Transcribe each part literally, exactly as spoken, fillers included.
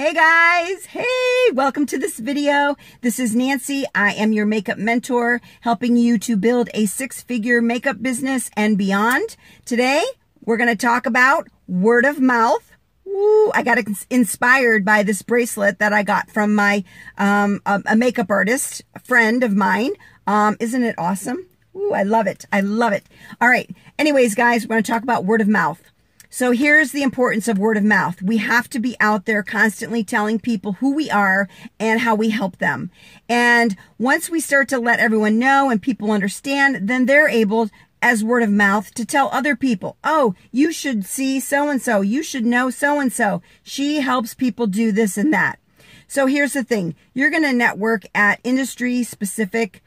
Hey guys, hey, welcome to this video. This is Nancy. I am your makeup mentor, helping you to build a six-figure makeup business and beyond. Today, we're going to talk about word of mouth. Ooh, I got inspired by this bracelet that I got from my um, a, a makeup artist, a friend of mine. Um, isn't it awesome? Ooh, I love it. I love it. All right. Anyways, guys, we're going to talk about word of mouth. So here's the importance of word of mouth. We have to be out there constantly telling people who we are and how we help them. And once we start to let everyone know and people understand, then they're able, as word of mouth, to tell other people, oh, you should see so-and-so. You should know so-and-so. She helps people do this and that. So here's the thing. You're going to network at industry-specific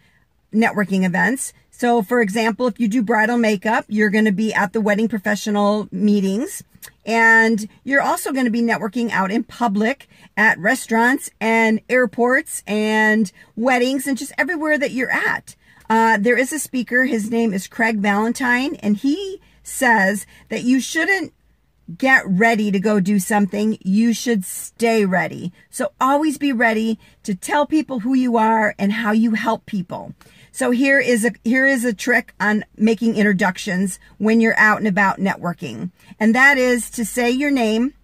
networking events. So, for example, if you do bridal makeup, you're going to be at the wedding professional meetings, and you're also going to be networking out in public at restaurants and airports and weddings and just everywhere that you're at. Uh, there is a speaker. His name is Craig Valentine, and he says that you shouldn't get ready to go do something. You should stay ready. So always be ready to tell people who you are and how you help people. So here is a here is a trick on making introductions when you're out and about networking. And that is to say your name.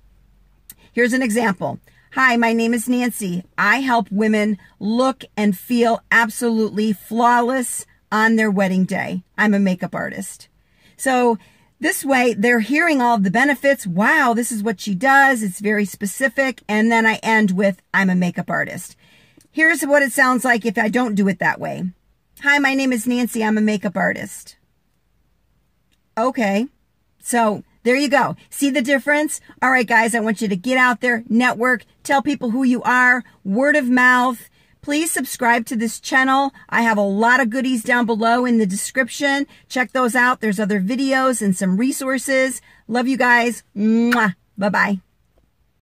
Here's an example. Hi, my name is Nancy. I help women look and feel absolutely flawless on their wedding day. I'm a makeup artist. So this way, they're hearing all of the benefits. Wow, this is what she does. It's very specific. And then I end with, I'm a makeup artist. Here's what it sounds like if I don't do it that way. Hi, my name is Nancy. I'm a makeup artist. Okay, so there you go. See the difference? All right, guys, I want you to get out there, network, tell people who you are, word of mouth. Please subscribe to this channel. I have a lot of goodies down below in the description. Check those out. There's other videos and some resources. Love you guys. Mwah. Bye-bye.